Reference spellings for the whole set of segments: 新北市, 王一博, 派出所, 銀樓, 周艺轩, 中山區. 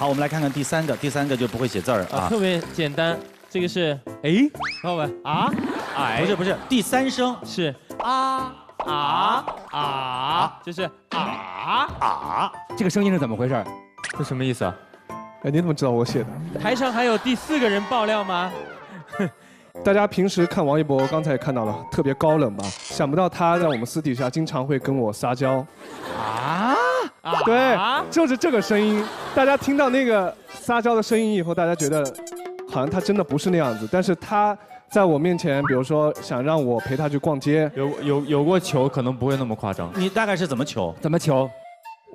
好，我们来看看第三个，第三个就不会写字儿啊，特别简单。这个是哎，老板啊，哎，不是不是，第三声是啊啊啊，就是啊啊，这个声音是怎么回事？这什么意思啊？哎，你怎么知道我写的？台上还有第四个人爆料吗？大家平时看王一博，刚才也看到了，特别高冷吧？想不到他在我们私底下经常会跟我撒娇。啊？对，就是这个声音。大家听到那个撒娇的声音以后，大家觉得好像他真的不是那样子。但是他在我面前，比如说想让我陪他去逛街，有过求，可能不会那么夸张。你大概是怎么求？怎么求？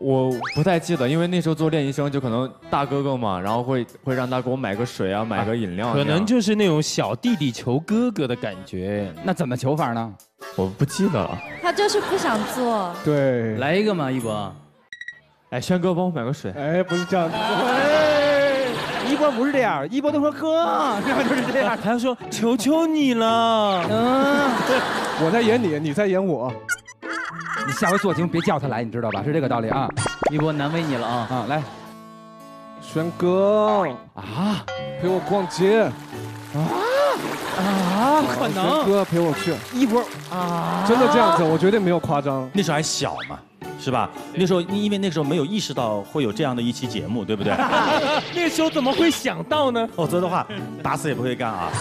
我不太记得，因为那时候做练习生，就可能大哥哥嘛，然后会让他给我买个水啊，买个饮料。可能就是那种小弟弟求哥哥的感觉。那怎么求法呢？我不记得了。他就是不想做。对，来一个嘛，一博。哎，轩哥，帮我买个水。哎，不是这样子。哎，一博不是这样，一博都说哥，然后就是这样。他说求求你了。嗯，我在演你，你在演我。 你下回做节目别叫他来，你知道吧？是这个道理啊！一博难为你了啊！啊，来，轩哥啊，陪我逛街啊！不可能！轩哥陪我去，一博啊，真的这样子，我绝对没有夸张。那时候还小嘛，是吧？那时候因为那时候没有意识到会有这样的一期节目，对不对？那时候怎么会想到呢？否则的话，打死也不会干啊！